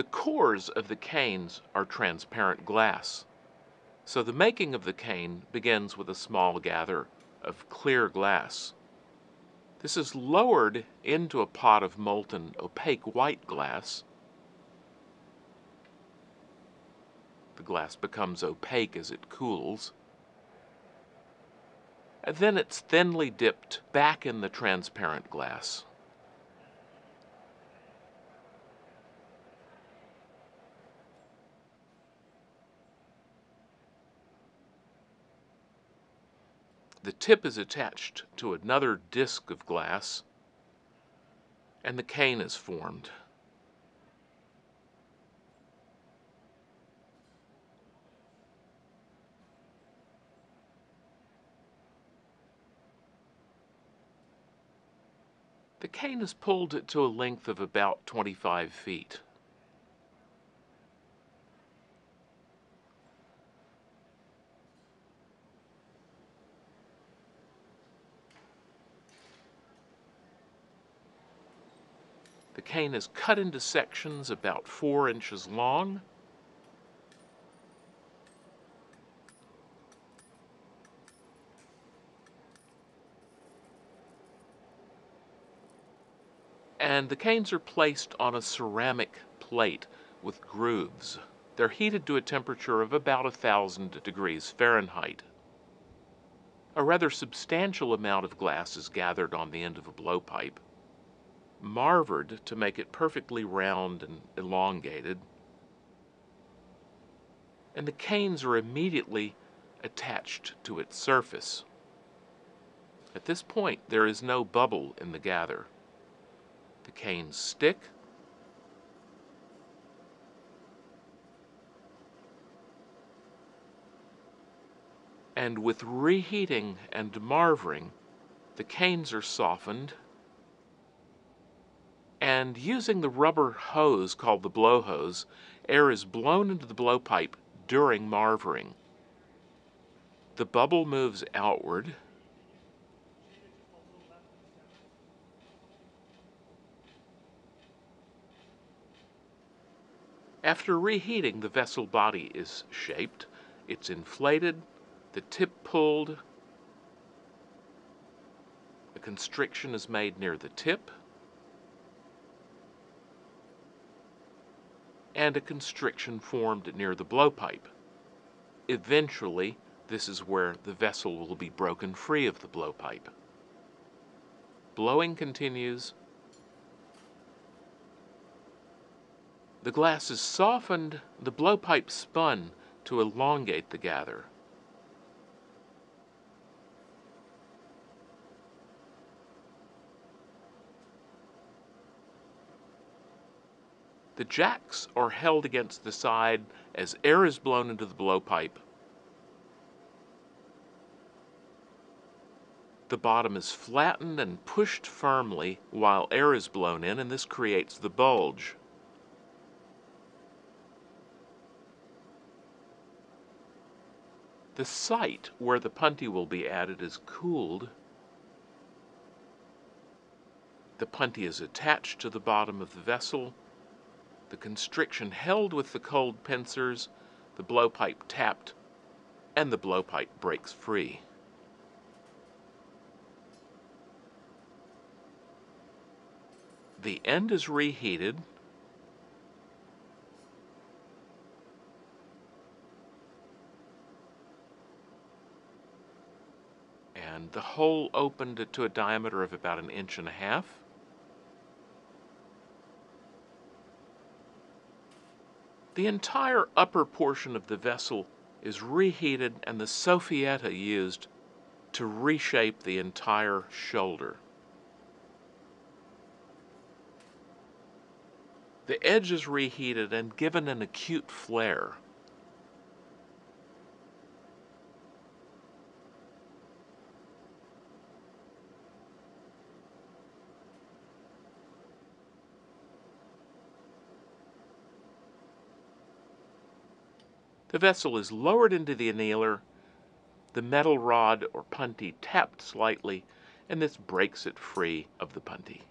The cores of the canes are transparent glass, so the making of the cane begins with a small gather of clear glass. This is lowered into a pot of molten opaque white glass. The glass becomes opaque as it cools. And then it's thinly dipped back in the transparent glass. The tip is attached to another disc of glass, and the cane is formed. The cane is pulled to a length of about 25 feet. The cane is cut into sections about 4 inches long. And the canes are placed on a ceramic plate with grooves. They're heated to a temperature of about 1,000 degrees Fahrenheit. A rather substantial amount of glass is gathered on the end of a blowpipe, marvered to make it perfectly round and elongated, and the canes are immediately attached to its surface. At this point, there is no bubble in the gather. The canes stick, and with reheating and marvering, the canes are softened. And using the rubber hose called the blow hose, air is blown into the blowpipe during marvering. The bubble moves outward, after reheating, the vessel body is shaped, it's inflated, the tip pulled, a constriction is made near the tip, and a constriction formed near the blowpipe. Eventually, this is where the vessel will be broken free of the blowpipe. Blowing continues. The glass is softened, the blowpipe spun to elongate the gather. The jacks are held against the side as air is blown into the blowpipe. The bottom is flattened and pushed firmly while air is blown in, and this creates the bulge. The site where the punty will be added is cooled. The punty is attached to the bottom of the vessel. The constriction held with the cold pincers, the blowpipe tapped, and the blowpipe breaks free. The end is reheated, and the hole opened to a diameter of about 1.5 inches. The entire upper portion of the vessel is reheated and the soffietta used to reshape the entire shoulder. The edge is reheated and given an acute flare. The vessel is lowered into the annealer, the metal rod or punty tapped slightly, and this breaks it free of the punty.